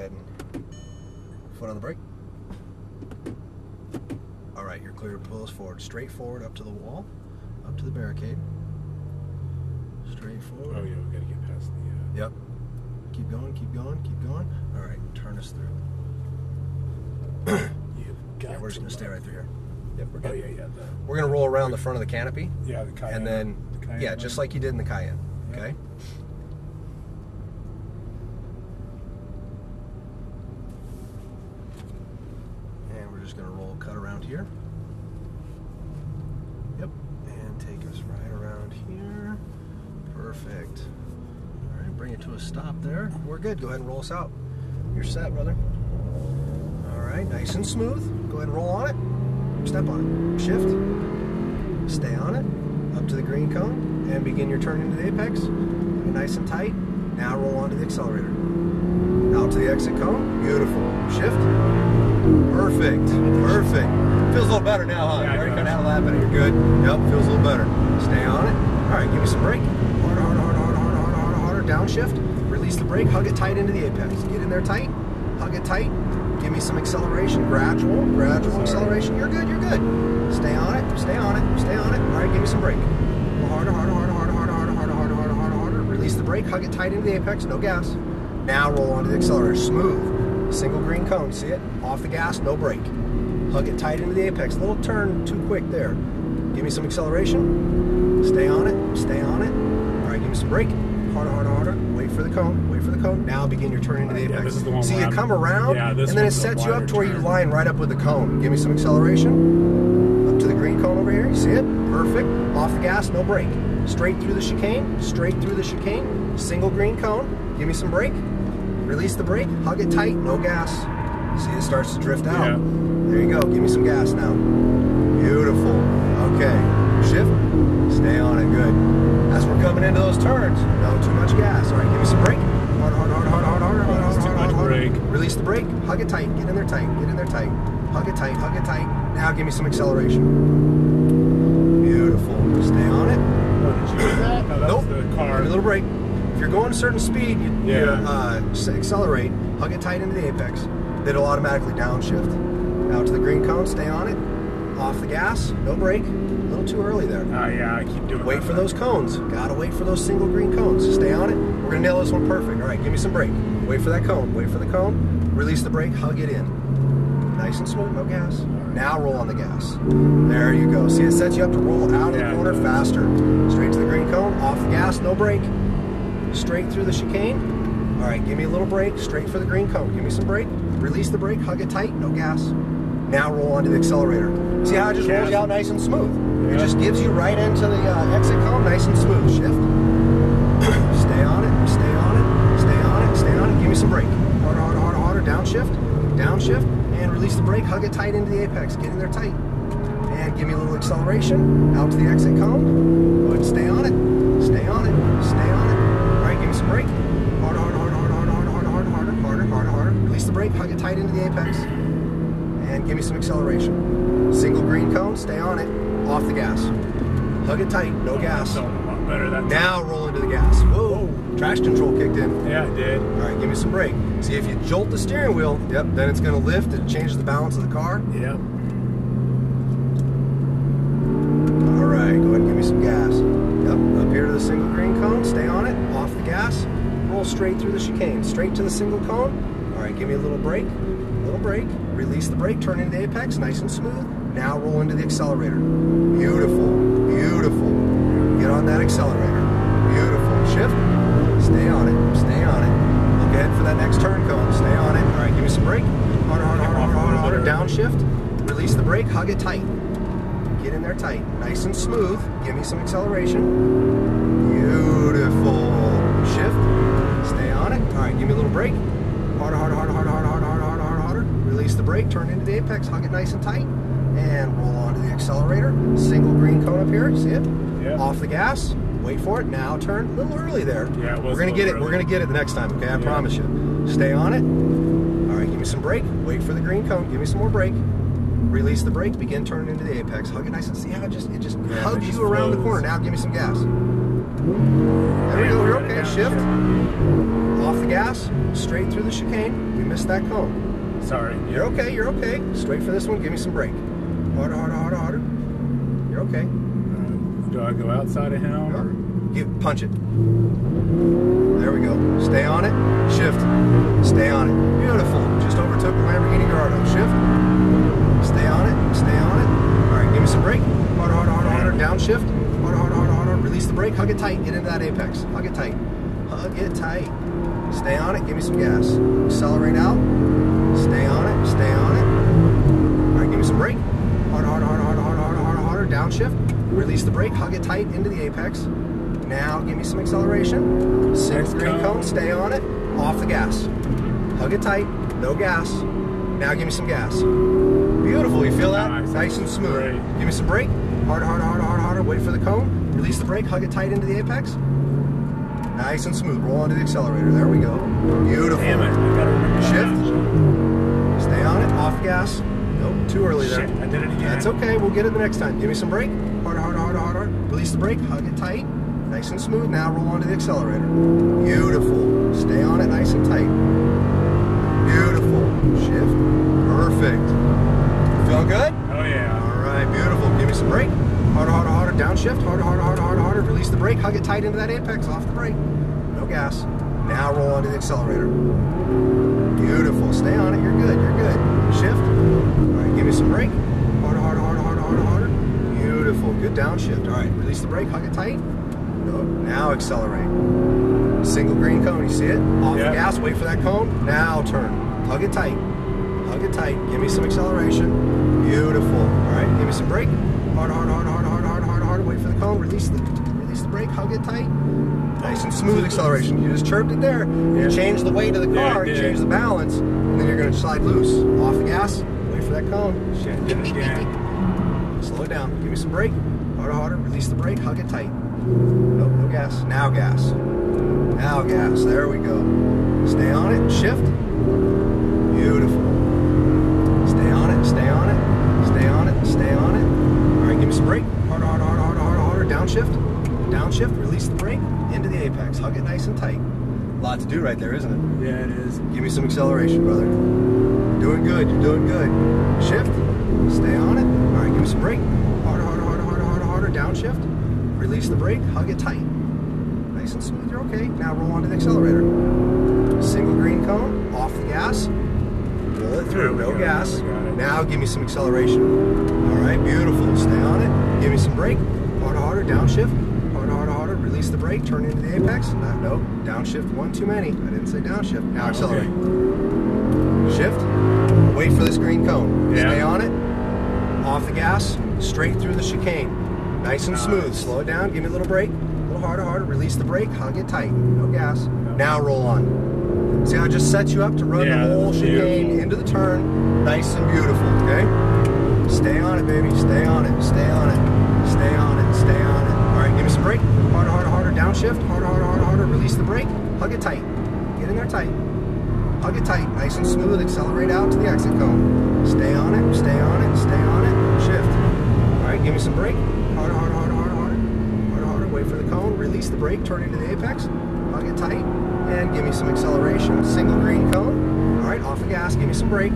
ahead and foot on the brake. All right, you're clear to pull us forward. Straight forward up to the wall, up to the barricade. Straight forward. Oh yeah, we gotta get past the. Yep. Keep going, keep going, keep going. All right, turn us through. Yeah, we're just gonna stay right through here. Yep, we're good. Oh, yeah, yeah. We're gonna roll around the front of the canopy. Yeah, the Cayenne. And then, yeah, just like you did in the Cayenne. Yeah. Okay. And we're just gonna roll cut around here. Yep. And take us right around here. Perfect. All right, bring it to a stop there. We're good. Go ahead and roll us out. You're set, brother. All right, nice and smooth. Go ahead and roll on it. Step on it, shift, stay on it, up to the green cone, and begin your turn into the apex. Nice and tight. Now roll onto the accelerator. Out to the exit cone. Beautiful. Shift. Perfect. Perfect. Feels a little better now, huh? Yeah, you already got out a lap, but you're good. Yep, feels a little better. Stay on it. All right, give me some brake. Harder, harder, harder, harder, harder, harder, harder. Downshift. Release the brake. Hug it tight into the apex. Get in there tight. Hug it tight. Give me some acceleration, gradual, gradual acceleration. You're good, you're good. Stay on it, stay on it, stay on it. All right, give me some brake. Harder, harder, harder, harder, harder, harder, harder, harder, harder, harder, harder. Release the brake, hug it tight into the apex, no gas. Now roll onto the accelerator, smooth. Single green cone, see it? Off the gas, no brake. Hug it tight into the apex. Little turn too quick there. Give me some acceleration. Stay on it, stay on it. All right, give me some brake. Harder, harder, harder. Wait for the cone. Wait for the cone. Now begin your turn into the apex. Yeah, see, you come around, yeah, and then it sets you up to where you line right up with the cone. Give me some acceleration. Up to the green cone over here. You see it? Perfect. Off the gas, no brake. Straight through the chicane. Straight through the chicane. Single green cone. Give me some brake. Release the brake. Hug it tight. No gas. See, it starts to drift out. Yeah. There you go. Give me some gas now. Beautiful. Okay. Shift. Stay on it. Good. As we're coming into those turns, no too much gas. All right, give me some brake. Hard, hard, hard, hard, hard, hard, hard, hard, hard, hard. Release the brake. Hug it tight. Get in there tight. Get in there tight. Hug it tight. Hug it tight. Now give me some acceleration. Beautiful. Stay on it. Oh, did you do that? No, nope. The car. A little brake. If you're going a certain speed, you accelerate. Hug it tight into the apex. It'll automatically downshift. Out to the green cone. Stay on it. Off the gas. No brake. A little too early there. Oh, yeah, I keep doing Wait for those cones. Gotta wait for those single green cones. Stay on it. We're gonna nail this one perfect. All right, give me some brake. Wait for that cone. Wait for the cone. Release the brake. Hug it in. Nice and smooth. No gas. Now roll on the gas. There you go. See, it sets you up to roll out of the corner faster. Straight to the green cone. Off the gas. No brake. Straight through the chicane. All right, give me a little brake. Straight for the green cone. Give me some brake. Release the brake. Hug it tight. No gas. Now roll onto the accelerator. See how it just rolls you out nice and smooth. It just gives you right into the exit cone, nice and smooth. Shift. Stay on it, stay on it, stay on it, stay on it. Give me some brake. Harder, harder, harder, harder. Downshift, downshift, and release the brake. Hug it tight into the apex. Get in there tight. And give me a little acceleration out to the exit cone. Go ahead and stay on it, stay on it, stay on it. All right, give me some brake. Harder, harder, harder, harder, harder, harder, harder, harder, harder, harder, harder. Release the brake. Hug it tight into the apex. And give me some acceleration. Single green cone. Stay on it. Off the gas. Hug it tight. No gas. A lot better that time. Now roll into the gas. Whoa. Traction control kicked in. Yeah, it did. All right, give me some brake. See, if you jolt the steering wheel, yep, then it's going to lift. It changes the balance of the car. Yep. All right, go ahead and give me some gas. Yep, up here to the single green cone. Stay on it. Off the gas. Roll straight through the chicane. Straight to the single cone. All right, give me a little brake. Little brake. Release the brake. Turn into the apex. Nice and smooth. Now roll into the accelerator. Beautiful, beautiful. Get on that accelerator. Beautiful. Shift. Stay on it. Stay on it. Look ahead for that next turn cone. Stay on it. All right, give me some brake. Harder, harder, harder, harder, harder. Downshift. Release the brake. Hug it tight. Get in there tight. Nice and smooth. Give me some acceleration. Beautiful. Shift. Stay on it. All right, give me a little brake. Harder, harder, harder, harder, harder, harder, harder, harder, harder. Release the brake. Turn into the apex. Hug it nice and tight. And roll onto the accelerator. Single green cone up here. See it? Yeah. Off the gas. Wait for it. Now turn a little early there. Yeah, it was we're gonna get it. We're gonna get it the next time. Okay, I promise you. Stay on it. All right, give me some brake. Wait for the green cone. Give me some more brake. Release the brake. Begin turning into the apex. Hug it nice and see how it just hugs you around the corner. Now give me some gas. There we go. You're okay. Shift. Off the gas. pass, straight through the chicane. We missed that cone. Sorry. You're okay, you're okay. Straight for this one, give me some brake. Harder, harder, harder, harder. You're okay. Do I go outside of him? Or? Punch it. There we go. Stay on it. Shift. Stay on it. Beautiful. Just overtook the Lamborghini Gallardo. Shift. Stay on it. Stay on it. Alright, give me some brake. Harder, harder, harder, harder. Downshift. Harder, harder, harder, harder. Release the brake. Hug it tight. Get into that apex. Hug it tight. Hug it tight. Stay on it. Give me some gas. Accelerate out. Stay on it. Stay on it. Alright, give me some brake. Harder, harder, harder, harder, harder, harder, harder, harder. Downshift. Release the brake. Hug it tight into the apex. Now give me some acceleration. Sixth green cone, stay on it. Off the gas. Hug it tight. No gas. Now give me some gas. Beautiful. You feel that? Nice and smooth. Great. Give me some brake. Harder, harder, harder, harder, harder. Wait for the cone. Release the brake. Hug it tight into the apex. Nice and smooth. Roll onto the accelerator. There we go. Beautiful. Damn it. You gotta remember that. Shift. Stay on it. Off gas. Nope. Too early there. Shit, I did it again. That's okay. We'll get it the next time. Give me some brake. Harder, harder, harder, harder. Release the brake. Hug it tight. Nice and smooth. Now roll onto the accelerator. Beautiful. Stay on it nice and tight. Beautiful. Shift. Perfect. Feel good? Oh yeah. Alright, beautiful. Give me some brake. Harder, harder, harder. Downshift. Harder, harder, harder, harder, harder. Release the brake. Hug it tight into that apex. Off the brake. No gas. Now roll onto the accelerator. Beautiful. Stay on it. You're good. You're good. Shift. Alright, give me some brake. Harder, harder, harder, harder, harder, harder. Beautiful. Good downshift. Alright, release the brake. Hug it tight. Now accelerate. Single green cone, you see it? Off the gas, wait for that cone. Now turn. Hug it tight. Hug it tight. Give me some acceleration. Beautiful. Alright, give me some brake. Hard, hard, hard, hard, hard, hard, hard, hard. Wait for the cone. Release the brake, hug it tight. Nice and smooth acceleration. You just chirped it there. You change the weight of the car, you change the balance, and then you're gonna slide loose. Off the gas, wait for that cone. Shit, did it again. Slow it down. Give me some brake. Harder, harder, release the brake, hug it tight. Nope, no gas. Now gas. Now gas. There we go. Stay on it. Shift. Beautiful. Stay on it. Stay on it. Stay on it. Stay on it. All right, give me some brake. Harder, harder, harder, harder, harder, harder. Downshift. Downshift. Release the brake into the apex. Hug it nice and tight. A lot to do right there, isn't it? Yeah, it is. Give me some acceleration, brother. Doing good. You're doing good. Shift. Stay on it. All right, give me some brake. Harder, harder, harder, harder, harder, harder. Downshift. Release the brake, hug it tight. Nice and smooth, you're okay. Now roll onto the accelerator. Single green cone, off the gas. Roll it through, no gas. Now give me some acceleration. All right, beautiful, stay on it. Give me some brake, harder, harder, downshift. Harder, harder, harder, release the brake, turn into the apex. No, downshift, one too many. I didn't say downshift. Now accelerate. Okay. Shift, wait for this green cone. Yeah. Stay on it, off the gas, straight through the chicane. Nice and smooth. Slow it down. Give me a little brake. A little harder, harder. Release the brake. Hug it tight. No gas. Now roll on. See how I just set you up to run the whole chicane into the turn. Nice and beautiful. Okay? Stay on it, baby. Stay on it. Stay on it. Stay on it. Stay on it. All right. Give me some brake. Harder, harder, harder. Downshift. Harder, harder, harder, harder. Release the brake. Hug it tight. Get in there tight. Hug it tight. Nice and smooth. Accelerate out to the exit cone. Stay on it. Stay on it. Stay on it. Shift. All right. Give me some brake. Harder, harder, harder, harder, harder, harder, harder, wait for the cone, release the brake, turn into the apex, hug it tight, and give me some acceleration, single green cone, all right, off the gas, give me some brake,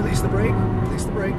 release the brake, release the brake,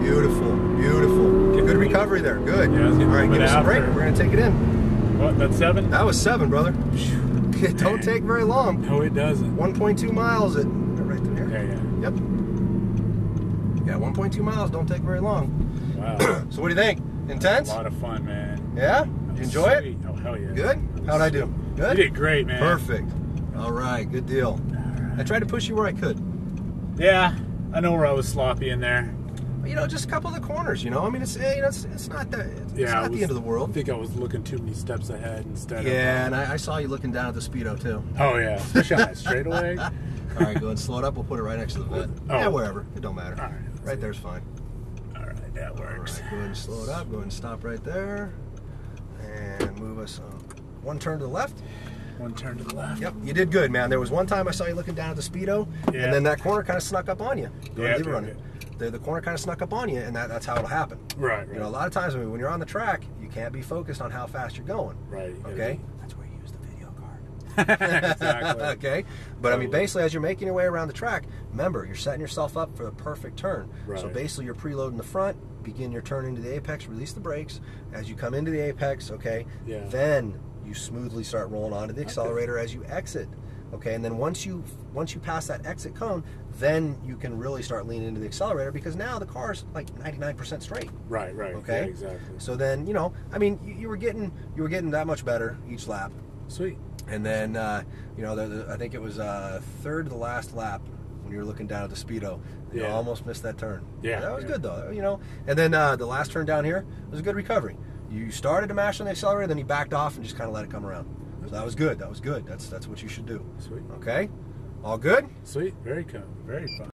beautiful, beautiful, good recovery there, good, all right, give me some brake, we're going to take it in. What, that's 7? That was 7, brother. It don't take very long. No, it doesn't. 1.2 miles, right through here. Yeah, yeah. Yep. Yeah, 1.2 miles, don't take very long. Wow. So what do you think? Intense? A lot of fun, man. Yeah? You enjoy it? Oh, hell yeah. Good? How'd I do? Good? You did great, man. Perfect. All right, good deal. I tried to push you where I could. Yeah, I know where I was sloppy in there. You know, just a couple of the corners, you know? I mean, it's not that, it's not the end of the world. I think I was looking too many steps ahead instead of... Yeah, and I saw you looking down at the Speedo, too. Oh, yeah. Especially on that straightaway. All right, go ahead and slow it up. We'll put it right next to the vet. Oh. Yeah, wherever. It don't matter. All right. Right there's fine. That works. All right, go ahead and slow it up. Go ahead and stop right there. And move us one turn to the left. One turn to the left. Yep, you did good, man. There was one time I saw you looking down at the Speedo, and then that corner kind of snuck up on you. Go ahead and leave it running. The corner kind of snuck up on you, and that's how it'll happen. Right, right. You know, a lot of times when you're on the track, you can't be focused on how fast you're going. Right. Okay? That's where you use the video card. Exactly. Okay? But, totally. I mean, basically, as you're making your way around the track, remember, you're setting yourself up for the perfect turn. Right. So, basically, you're preloading the front, begin your turn into the apex, release the brakes. As you come into the apex, okay, yeah, then you smoothly start rolling onto the accelerator as you exit. Okay, and then once you pass that exit cone, then you can really start leaning into the accelerator, because now the car's like 99% straight. Right, right. Okay, yeah, exactly. So then, you know, I mean, you were getting that much better each lap. Sweet. And then you know, I think it was third to the last lap when you were looking down at the speedo. You yeah, know, almost missed that turn. Yeah, that was yeah, good though. You know, and then the last turn down here was a good recovery. You started to mash on the accelerator, then you backed off and just kind of let it come around. So that was good. That's what you should do. Sweet. Okay? All good? Sweet. Very good. Very fun.